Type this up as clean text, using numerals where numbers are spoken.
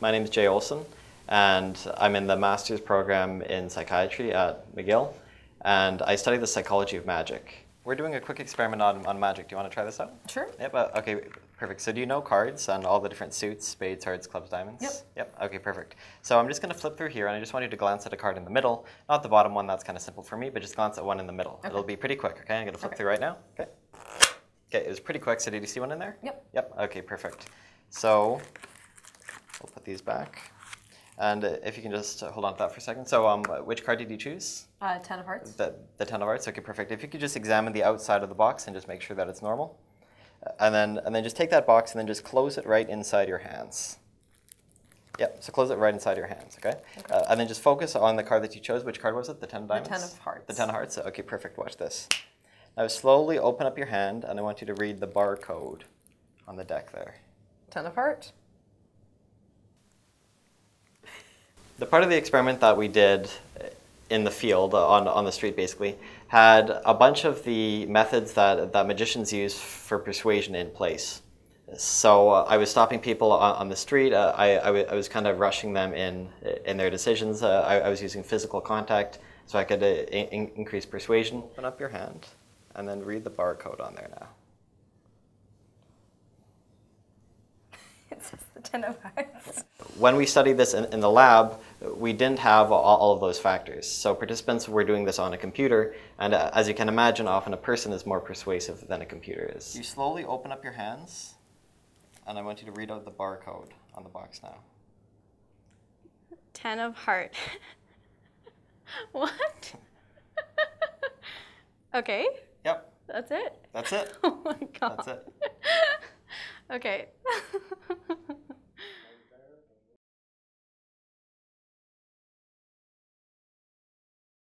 My name is Jay Olson, and I'm in the master's program in psychiatry at McGill, and I study the psychology of magic. We're doing a quick experiment on magic. Do you want to try this out? Sure. Yep. Okay, perfect. So do you know cards and all the different suits, spades, hearts, clubs, diamonds? Yep. Yep. Okay, perfect. So I'm just going to flip through here, and I just want you to glance at a card in the middle. Not the bottom one, that's kind of simple for me, but just glance at one in the middle. Okay. It'll be pretty quick, okay? I'm going to flip through right now. Okay. Okay, it was pretty quick. So did you see one in there? Yep. Yep. Okay, perfect. So we'll put these back. And if you can just hold on to that for a second. So which card did you choose? Ten of Hearts. The Ten of Hearts. Okay, perfect. If you could just examine the outside of the box and just make sure that it's normal. And then just take that box and then just close it right inside your hands. Yep, so close it right inside your hands, okay? Okay. And then just focus on the card that you chose. Which card was it? The Ten of Diamonds? The Ten of Hearts. The Ten of Hearts. Okay, perfect. Watch this. Now slowly open up your hand, and I want you to read the barcode on the deck there. Ten of Hearts. The part of the experiment that we did in the field, on the street basically, had a bunch of the methods that magicians use for persuasion in place. So I was stopping people on the street. I was kind of rushing them in their decisions. I was using physical contact so I could increase persuasion. Open up your hand and then read the barcode on there now. It says the Ten of Hearts. When we studied this in the lab, we didn't have all of those factors. So participants were doing this on a computer, and as you can imagine, often a person is more persuasive than a computer is. You slowly open up your hands, and I want you to read out the barcode on the box now. Ten of Heart. What? Okay. Yep. That's it? That's it. Oh my God. That's it. Okay.